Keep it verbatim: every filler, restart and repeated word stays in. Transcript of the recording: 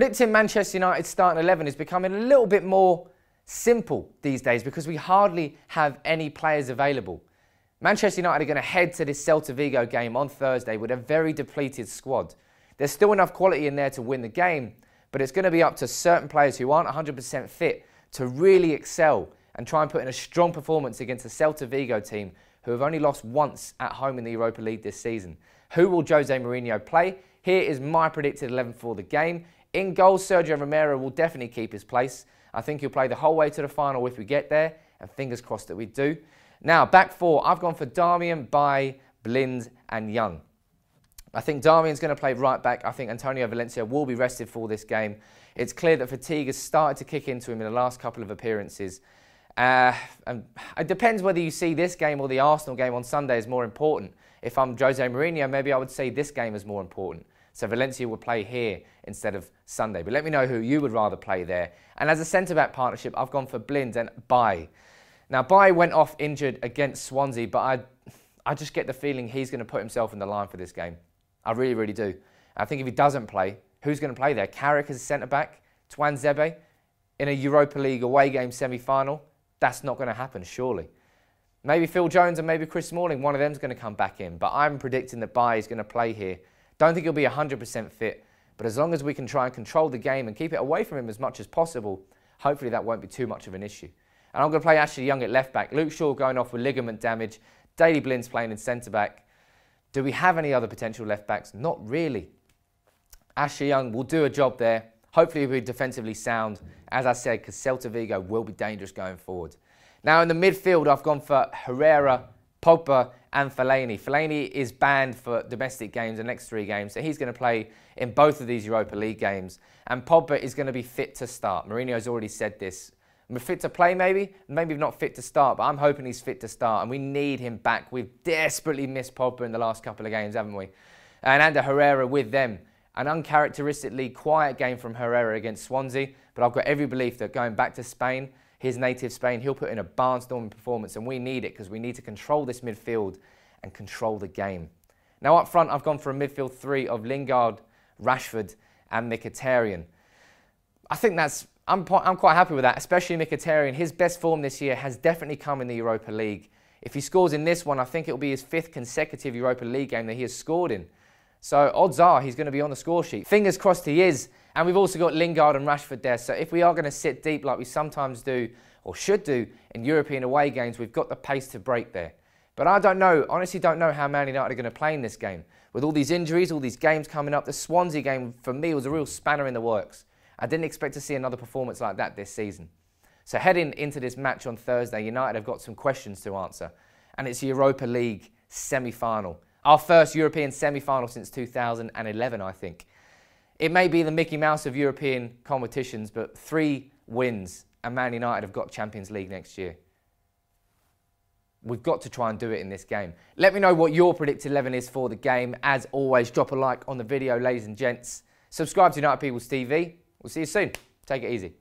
Predicting Manchester United's starting eleven is becoming a little bit more simple these days because we hardly have any players available. Manchester United are going to head to this Celta Vigo game on Thursday with a very depleted squad. There's still enough quality in there to win the game, but it's going to be up to certain players who aren't one hundred percent fit to really excel and try and put in a strong performance against a Celta Vigo team who have only lost once at home in the Europa League this season. Who will Jose Mourinho play? Here is my predicted eleven for the game. In goal, Sergio Romero will definitely keep his place. I think he'll play the whole way to the final if we get there, and fingers crossed that we do. Now, back four, I've gone for Darmian, Bailly, Blind and Young. I think Darmian's going to play right back. I think Antonio Valencia will be rested for this game. It's clear that fatigue has started to kick into him in the last couple of appearances. Uh, and it depends whether you see this game or the Arsenal game on Sunday is more important. If I'm Jose Mourinho, maybe I would say this game is more important. So Valencia would play here instead of Sunday. But let me know who you would rather play there. And as a centre-back partnership, I've gone for Blind and Bailly. Now, Bailly went off injured against Swansea, but I, I just get the feeling he's going to put himself in the line for this game. I really, really do. I think if he doesn't play, who's going to play there? Carrick as a centre-back? Tuanzebe? In a Europa League away game semi-final? That's not going to happen, surely. Maybe Phil Jones and maybe Chris Smalling, one of them's going to come back in. But I'm predicting that Bailly's going to play here. Don't think he'll be one hundred percent fit, but as long as we can try and control the game and keep it away from him as much as possible, hopefully that won't be too much of an issue. And I'm going to play Ashley Young at left-back, Luke Shaw going off with ligament damage, Daley Blind's playing in centre-back. Do we have any other potential left-backs? Not really. Ashley Young will do a job there. Hopefully he'll be defensively sound, as I said, because Celta Vigo will be dangerous going forward. Now in the midfield, I've gone for Herrera, Pogba and Fellaini. Fellaini is banned for domestic games, the next three games, so he's going to play in both of these Europa League games. And Pogba is going to be fit to start. Mourinho's already said this. Fit to play maybe, maybe not fit to start, but I'm hoping he's fit to start and we need him back. We've desperately missed Pogba in the last couple of games, haven't we? And Ander Herrera with them. An uncharacteristically quiet game from Herrera against Swansea, but I've got every belief that going back to Spain, his native Spain, he'll put in a barnstorming performance and we need it because we need to control this midfield and control the game. Now up front, I've gone for a midfield three of Lingard, Rashford and Mkhitaryan. I think that's, I'm, I'm quite happy with that, especially Mkhitaryan. His best form this year has definitely come in the Europa League. If he scores in this one, I think it'll be his fifth consecutive Europa League game that he has scored in. So odds are he's going to be on the score sheet. Fingers crossed he is. And we've also got Lingard and Rashford there. So if we are going to sit deep like we sometimes do or should do in European away games, we've got the pace to break there. But I don't know, honestly don't know how Man United are going to play in this game. With all these injuries, all these games coming up, the Swansea game for me was a real spanner in the works. I didn't expect to see another performance like that this season. So heading into this match on Thursday, United have got some questions to answer. And it's the Europa League semi-final. Our first European semi-final since two thousand eleven, I think. It may be the Mickey Mouse of European competitions, but three wins and Man United have got Champions League next year. We've got to try and do it in this game. Let me know what your predicted eleven is for the game. As always, drop a like on the video, ladies and gents. Subscribe to United Peoples T V. We'll see you soon. Take it easy.